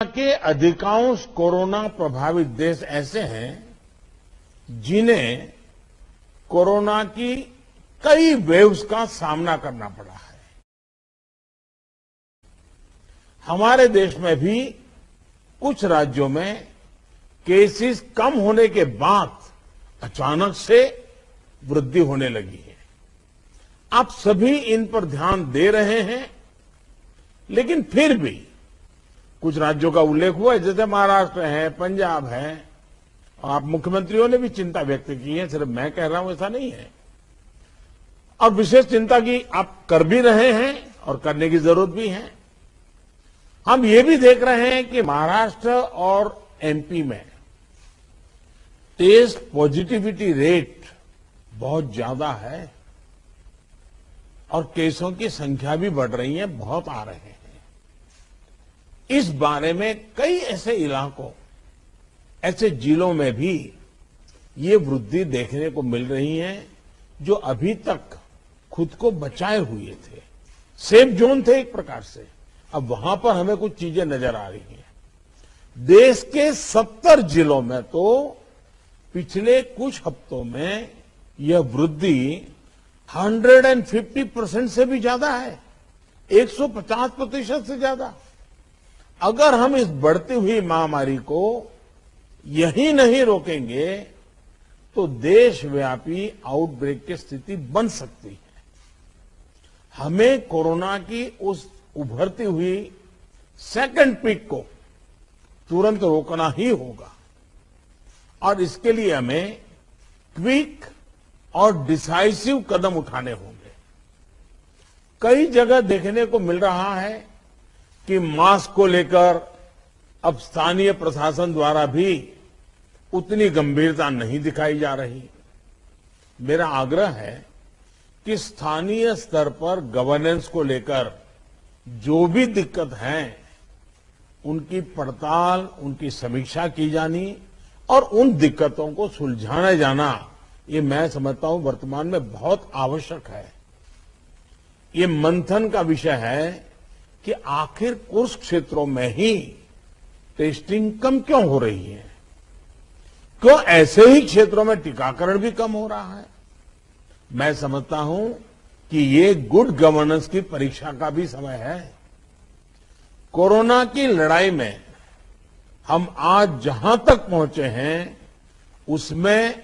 दुनिया के अधिकांश कोरोना प्रभावित देश ऐसे हैं जिन्हें कोरोना की कई वेव्स का सामना करना पड़ा है। हमारे देश में भी कुछ राज्यों में केसेस कम होने के बाद अचानक से वृद्धि होने लगी है। आप सभी इन पर ध्यान दे रहे हैं, लेकिन फिर भी कुछ राज्यों का उल्लेख हुआ है, जैसे महाराष्ट्र है, पंजाब है, और आप मुख्यमंत्रियों ने भी चिंता व्यक्त की है, सिर्फ मैं कह रहा हूं ऐसा नहीं है। और विशेष चिंता की आप कर भी रहे हैं और करने की जरूरत भी है। हम ये भी देख रहे हैं कि महाराष्ट्र और एमपी में टेस्ट पॉजिटिविटी रेट बहुत ज्यादा है और केसों की संख्या भी बढ़ रही है, बहुत आ रहे हैं। इस बारे में कई ऐसे इलाकों, ऐसे जिलों में भी ये वृद्धि देखने को मिल रही है जो अभी तक खुद को बचाए हुए थे, सेफ जोन थे एक प्रकार से। अब वहां पर हमें कुछ चीजें नजर आ रही हैं। देश के 70 जिलों में तो पिछले कुछ हफ्तों में यह वृद्धि 150% से भी ज्यादा है, 150% से ज्यादा। अगर हम इस बढ़ती हुई महामारी को यहीं नहीं रोकेंगे तो देशव्यापी आउटब्रेक की स्थिति बन सकती है। हमें कोरोना की उस उभरती हुई सेकंड पीक को तुरंत रोकना ही होगा और इसके लिए हमें क्विक और डिसाइसिव कदम उठाने होंगे। कई जगह देखने को मिल रहा है कि मास्क को लेकर अब स्थानीय प्रशासन द्वारा भी उतनी गंभीरता नहीं दिखाई जा रही। मेरा आग्रह है कि स्थानीय स्तर पर गवर्नेंस को लेकर जो भी दिक्कत है उनकी पड़ताल, उनकी समीक्षा की जानी और उन दिक्कतों को सुलझाया जाना, ये मैं समझता हूं वर्तमान में बहुत आवश्यक है। ये मंथन का विषय है कि आखिर कुछ क्षेत्रों में ही टेस्टिंग कम क्यों हो रही है, क्यों ऐसे ही क्षेत्रों में टीकाकरण भी कम हो रहा है। मैं समझता हूं कि ये गुड गवर्नेंस की परीक्षा का भी समय है। कोरोना की लड़ाई में हम आज जहां तक पहुंचे हैं उसमें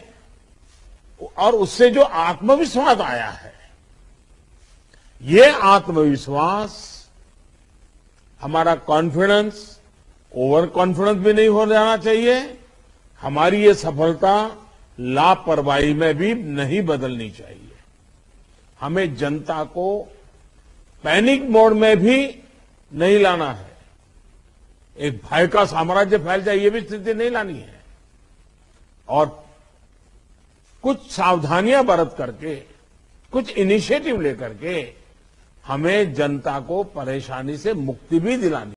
और उससे जो आत्मविश्वास आया है, ये आत्मविश्वास, हमारा कॉन्फिडेंस ओवर कॉन्फिडेंस भी नहीं हो जाना चाहिए। हमारी ये सफलता लापरवाही में भी नहीं बदलनी चाहिए। हमें जनता को पैनिक मोड में भी नहीं लाना है। एक भय का साम्राज्य फैल जाए ये भी स्थिति नहीं लानी है और कुछ सावधानियां बरत करके, कुछ इनिशिएटिव लेकर के हमें जनता को परेशानी से मुक्ति भी दिलानी।